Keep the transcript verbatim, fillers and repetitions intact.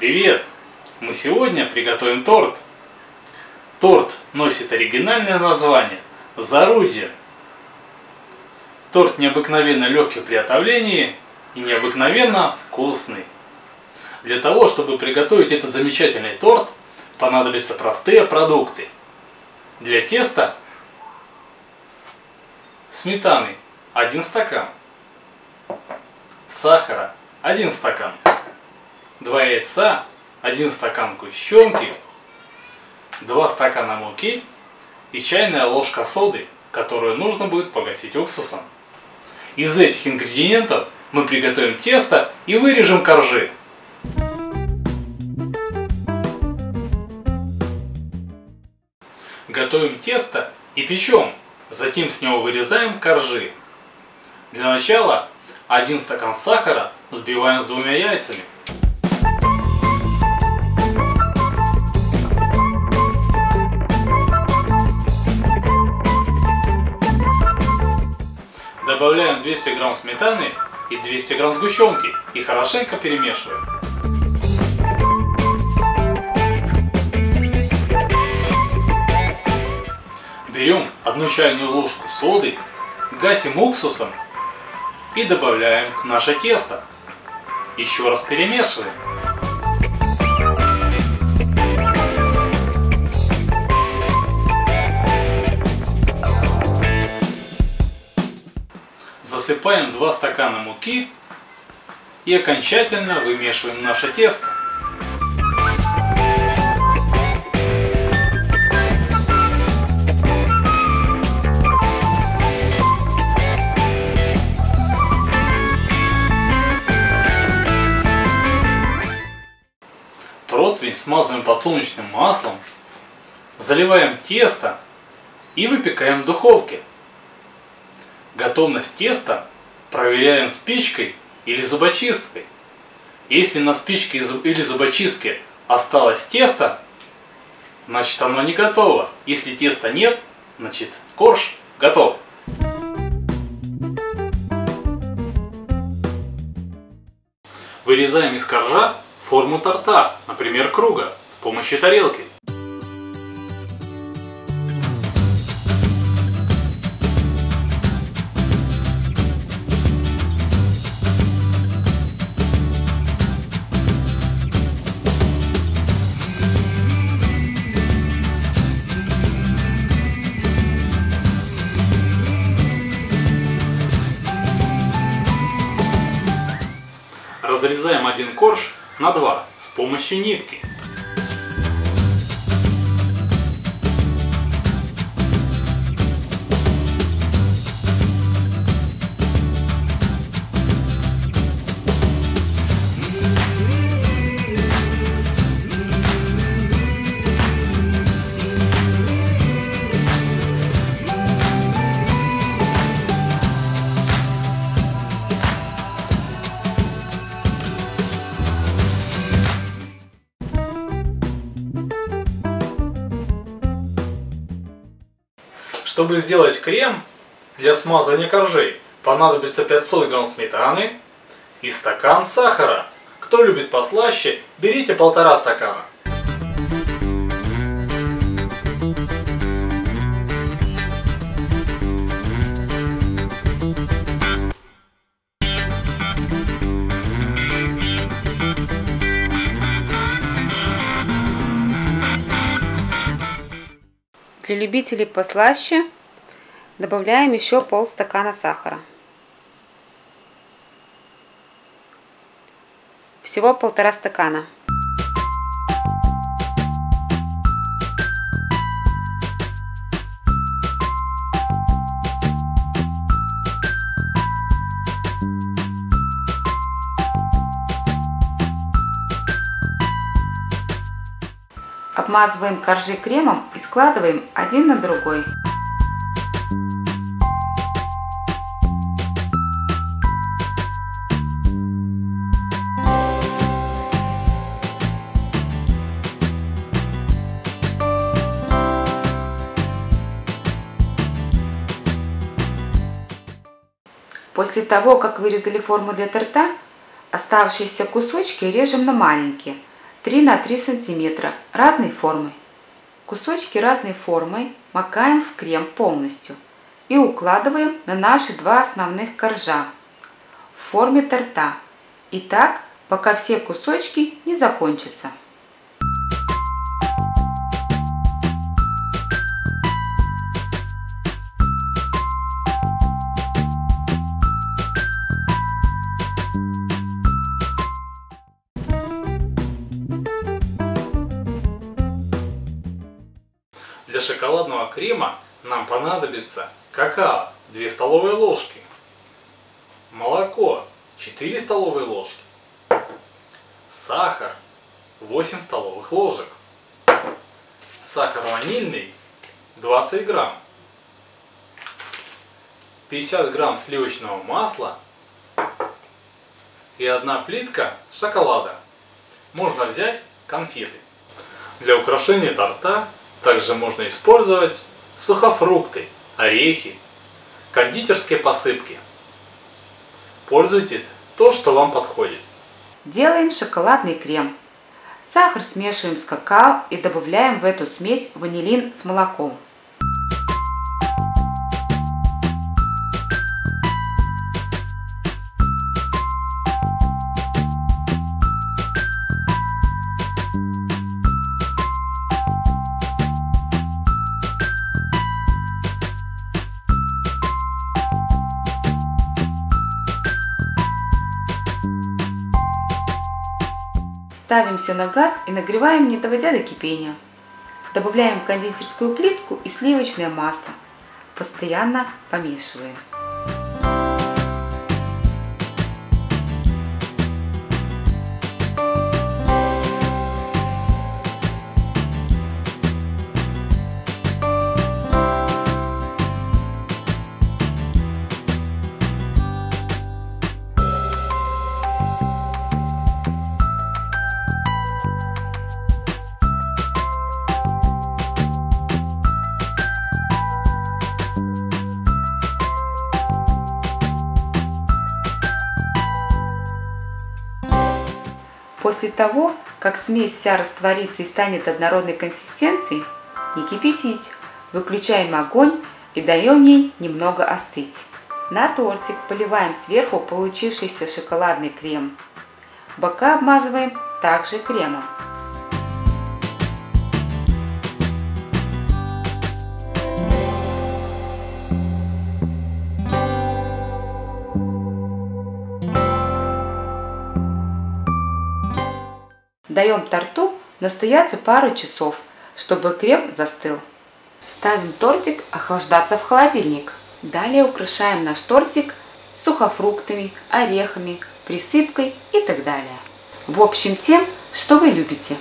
Привет! Мы сегодня приготовим торт. Торт носит оригинальное название «Зарудье». Торт необыкновенно легкий в приготовлении и необыкновенно вкусный. Для того, чтобы приготовить этот замечательный торт, понадобятся простые продукты. Для теста сметаны один стакан, сахара один стакан, два яйца, один стакан сгущенки, два стакана муки и чайная ложка соды, которую нужно будет погасить уксусом. Из этих ингредиентов мы приготовим тесто и вырежем коржи. Готовим тесто и печем, затем с него вырезаем коржи. Для начала один стакан сахара взбиваем с двумя яйцами. Добавляем двести грамм сметаны и двести грамм сгущенки и хорошенько перемешиваем. Берем одну чайную ложку соды, гасим уксусом и добавляем к наше тесто. Еще раз перемешиваем. Засыпаем два стакана муки и окончательно вымешиваем наше тесто. Противень смазываем подсолнечным маслом, заливаем тесто и выпекаем в духовке. Готовность теста проверяем спичкой или зубочисткой. Если на спичке или зубочистке осталось тесто, значит оно не готово. Если теста нет, значит корж готов. Вырезаем из коржа форму торта, например, круга, с помощью тарелки. Разрезаем один корж на два с помощью нитки. Чтобы сделать крем для смазывания коржей, понадобится пятьсот грамм сметаны и стакан сахара. Кто любит послаще, берите полтора стакана. Для любителей послаще добавляем еще пол стакана сахара. Всего полтора стакана. Обмазываем коржи кремом и складываем один на другой. После того, как вырезали форму для торта, оставшиеся кусочки режем на маленькие, три на три сантиметра разной формы. Кусочки разной формы макаем в крем полностью и укладываем на наши два основных коржа в форме торта. И так, пока все кусочки не закончатся. Для шоколадного крема нам понадобится какао две столовые ложки, молоко четыре столовые ложки, сахар восемь столовых ложек, сахар ванильный двадцать грамм, пятьдесят грамм сливочного масла и одна плитка шоколада. Можно взять конфеты. Для украшения торта также можно использовать сухофрукты, орехи, кондитерские посыпки. Пользуйтесь то, что вам подходит. Делаем шоколадный крем. Сахар смешиваем с какао и добавляем в эту смесь ванилин с молоком. Ставим все на газ и нагреваем, не доводя до кипения. Добавляем кондитерскую плитку и сливочное масло. Постоянно помешиваем. После того, как смесь вся растворится и станет однородной консистенцией, не кипятить, выключаем огонь и даем ей немного остыть. На тортик поливаем сверху получившийся шоколадный крем. Бока обмазываем также кремом. Даем торту настояться пару часов, чтобы крем застыл. Ставим тортик охлаждаться в холодильник. Далее украшаем наш тортик сухофруктами, орехами, присыпкой и так далее. В общем, тем, что вы любите.